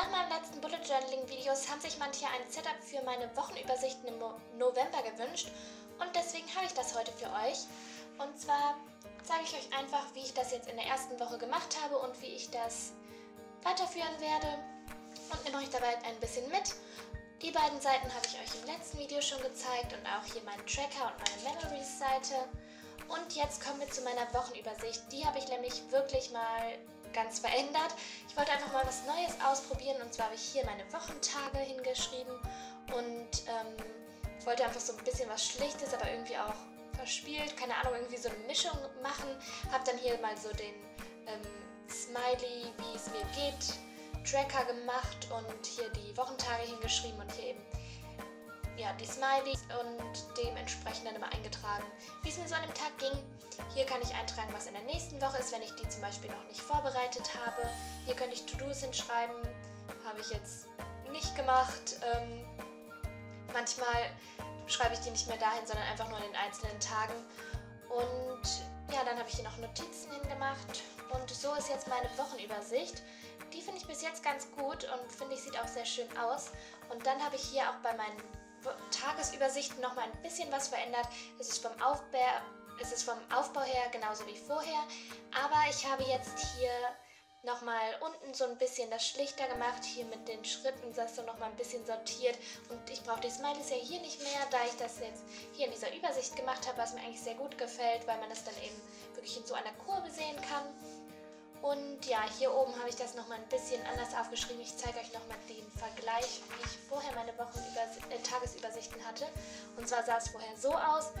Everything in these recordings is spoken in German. Nach meinem letzten Bullet Journaling Videos haben sich manche ein Setup für meine Wochenübersichten im November gewünscht und deswegen habe ich das heute für euch. Und zwar zeige ich euch einfach, wie ich das jetzt in der ersten Woche gemacht habe und wie ich das weiterführen werde und nehme euch dabei ein bisschen mit. Die beiden Seiten habe ich euch im letzten Video schon gezeigt und auch hier meinen Tracker und meine Memories Seite. Und jetzt kommen wir zu meiner Wochenübersicht. Die habe ich nämlich wirklich mal ganz verändert. Ich wollte einfach mal was Neues ausprobieren und zwar habe ich hier meine Wochentage hingeschrieben und wollte einfach so ein bisschen was Schlichtes, aber irgendwie auch verspielt, keine Ahnung, irgendwie so eine Mischung machen. Habe dann hier mal so den Smiley, wie es mir geht, Tracker gemacht und hier die Wochentage hingeschrieben und hier eben ja, die Smileys und dementsprechend dann immer eingetragen, wie es mir so an dem Tag ging. Hier kann ich eintragen, was in der nächsten Woche ist, wenn ich die zum Beispiel noch nicht vorbereitet habe. Hier könnte ich To-Dos hinschreiben, habe ich jetzt nicht gemacht. Manchmal schreibe ich die nicht mehr dahin, sondern einfach nur an den einzelnen Tagen. Und ja, dann habe ich hier noch Notizen hingemacht und so ist jetzt meine Wochenübersicht. Die finde ich bis jetzt ganz gut und finde ich sieht auch sehr schön aus. Und dann habe ich hier auch bei meinen Tagesübersichten nochmal ein bisschen was verändert. Es ist vom Aufbau her genauso wie vorher, aber ich habe jetzt hier nochmal unten so ein bisschen das schlichter gemacht, hier mit den Schritten das so nochmal ein bisschen sortiert und ich brauche die Smileys ja hier nicht mehr, da ich das jetzt hier in dieser Übersicht gemacht habe, was mir eigentlich sehr gut gefällt, weil man das dann eben wirklich in so einer Kurve sehen kann. Und ja, hier oben habe ich das nochmal ein bisschen anders aufgeschrieben. Ich zeige euch nochmal den Vergleich, wie ich vorher meine Tagesübersichten hatte. Und zwar sah es vorher so aus.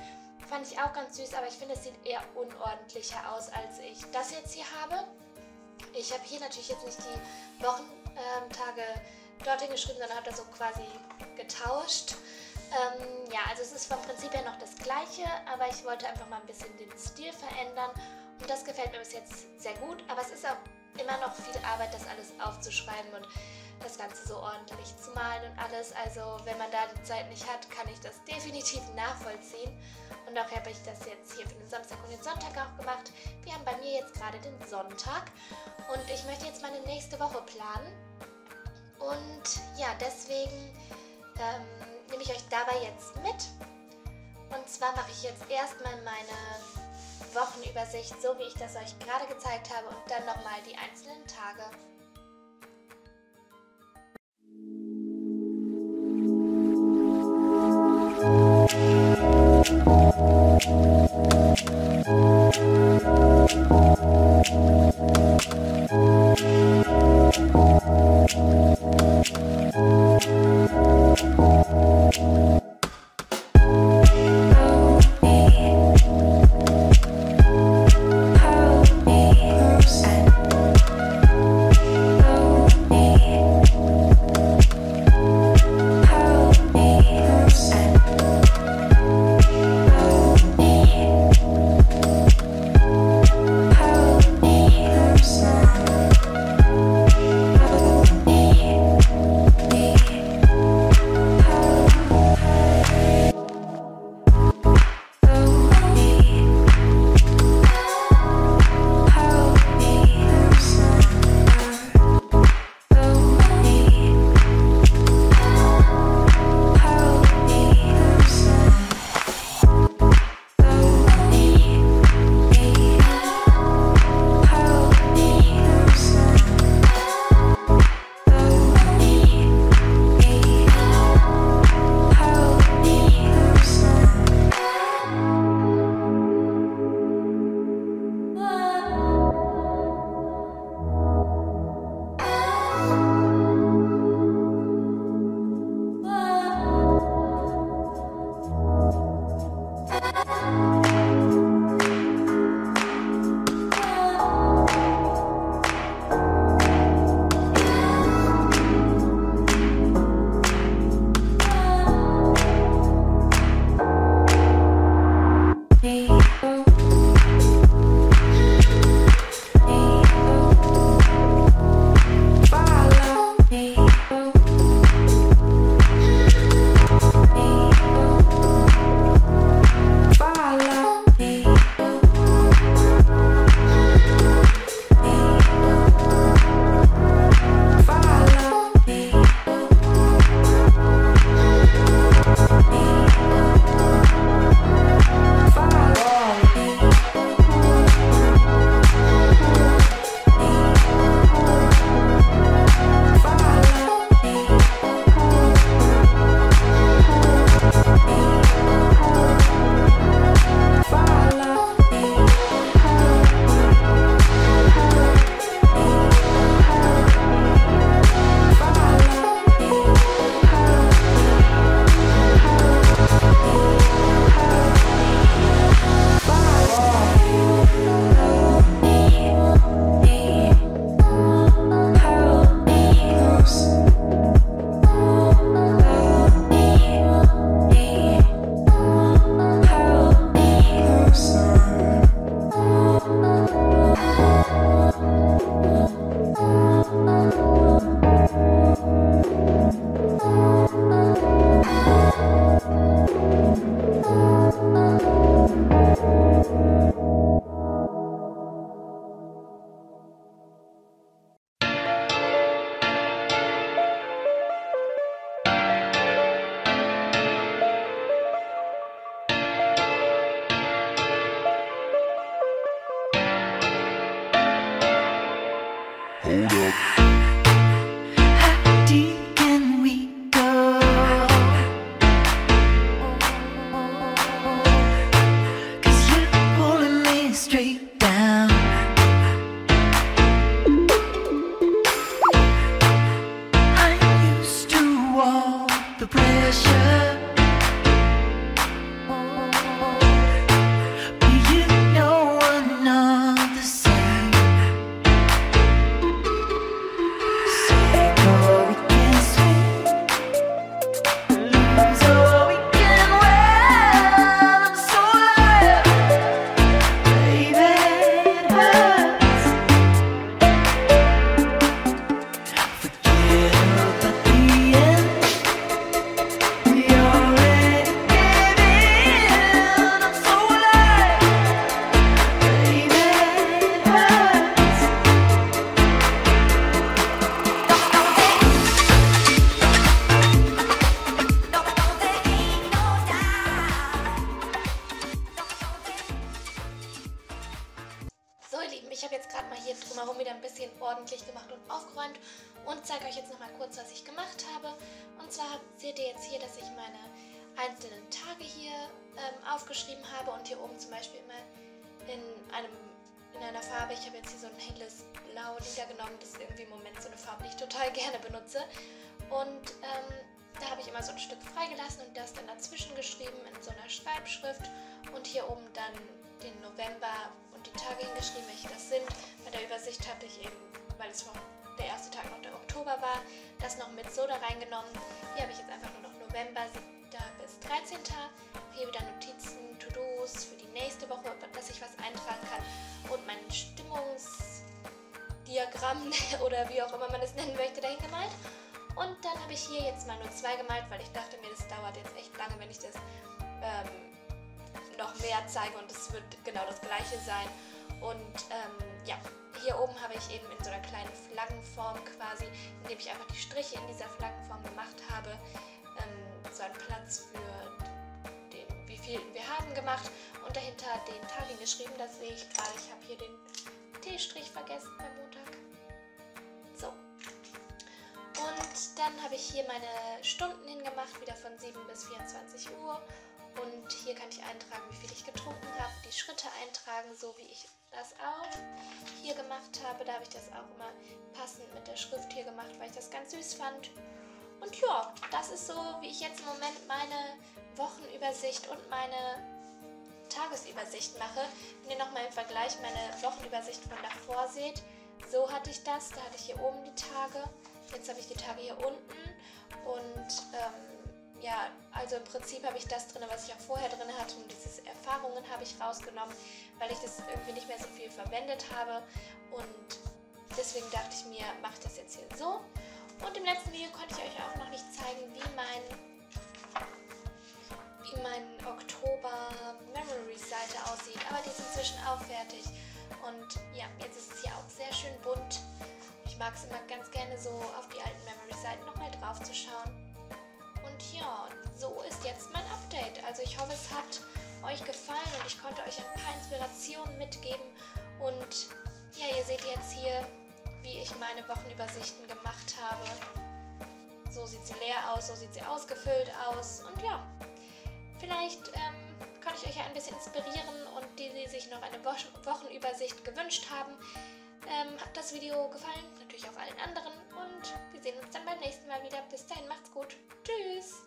Fand ich auch ganz süß, aber ich finde, es sieht eher unordentlicher aus, als ich das jetzt hier habe. Ich habe hier natürlich jetzt nicht die Wochentage dorthin geschrieben, sondern habe das so quasi getauscht. Ja, also es ist vom Prinzip her noch das Gleiche, aber ich wollte einfach mal ein bisschen den Stil verändern. Und das gefällt mir bis jetzt sehr gut, aber es ist auch immer noch viel Arbeit, das alles aufzuschreiben und das Ganze so ordentlich zu malen und alles. Also wenn man da die Zeit nicht hat, kann ich das definitiv nachvollziehen. Und auch habe ich das jetzt hier für den Samstag und den Sonntag auch gemacht. Wir haben bei mir jetzt gerade den Sonntag und ich möchte jetzt meine nächste Woche planen. Und ja, deswegen nehme ich euch dabei jetzt mit. Und zwar mache ich jetzt erstmal meine Wochenübersicht, so wie ich das euch gerade gezeigt habe und dann nochmal die einzelnen Tage. und zeige euch jetzt nochmal kurz, was ich gemacht habe. Und zwar seht ihr jetzt hier, dass ich meine einzelnen Tage hier aufgeschrieben habe und hier oben zum Beispiel immer in einer Farbe, ich habe jetzt hier so ein helles Blau niedergenommen, das ist irgendwie im Moment so eine Farbe, die ich total gerne benutze. Und da habe ich immer so ein Stück freigelassen und das dann dazwischen geschrieben in so einer Schreibschrift und hier oben dann den November und die Tage hingeschrieben, welche das sind. Bei der Übersicht habe ich eben, weil es der erste Tag noch der Oktober war, das noch mit so da reingenommen. Hier habe ich jetzt einfach nur noch November 7. bis 13. Hier wieder Notizen, To-Dos für die nächste Woche, dass ich was eintragen kann und mein Stimmungsdiagramm oder wie auch immer man es nennen möchte, dahin gemalt. Und dann habe ich hier jetzt mal nur 2 gemalt, weil ich dachte mir, das dauert jetzt echt lange, wenn ich das noch mehr zeige und es wird genau das gleiche sein. Und ja, hier oben habe ich eben in so einer kleinen Flaggenform quasi, indem ich einfach die Striche in dieser Flaggenform gemacht habe, so einen Platz für den, wie viel wir haben gemacht und dahinter den Tag hingeschrieben. Das sehe ich gerade, ich habe hier den T-Strich vergessen beim Montag. So. Und dann habe ich hier meine Stunden hingemacht, wieder von 7 bis 24 Uhr. Und hier kann ich eintragen, wie viel ich getrunken habe, die Schritte eintragen, so wie ich das auch hier gemacht habe. Da habe ich das auch immer passend mit der Schrift hier gemacht, weil ich das ganz süß fand. Und ja, das ist so, wie ich jetzt im Moment meine Wochenübersicht und meine Tagesübersicht mache. Wenn ihr nochmal im Vergleich meine Wochenübersicht von davor seht, so hatte ich das. Da hatte ich hier oben die Tage, jetzt habe ich die Tage hier unten und ja, also im Prinzip habe ich das drin, was ich auch vorher drin hatte und diese Erfahrungen habe ich rausgenommen, weil ich das irgendwie nicht mehr so viel verwendet habe und deswegen dachte ich mir, mache ich das jetzt hier so. Und im letzten Video konnte ich euch auch noch nicht zeigen, wie mein Oktober-Memories-Seite aussieht, aber die ist inzwischen auch fertig und ja, jetzt ist es hier auch sehr schön bunt. Ich mag es immer ganz gerne so auf die alten Memories-Seiten nochmal drauf zu schauen. Und ja, so ist jetzt mein Update. Also ich hoffe, es hat euch gefallen und ich konnte euch ein paar Inspirationen mitgeben. Und ja, ihr seht jetzt hier, wie ich meine Wochenübersichten gemacht habe. So sieht sie leer aus, so sieht sie ausgefüllt aus. Und ja, vielleicht konnte ich euch ja ein bisschen inspirieren und die, die sich noch eine Wochenübersicht gewünscht haben, hat das Video gefallen, natürlich auch allen anderen und wir sehen uns dann beim nächsten Mal wieder. Bis dahin, macht's gut. Tschüss!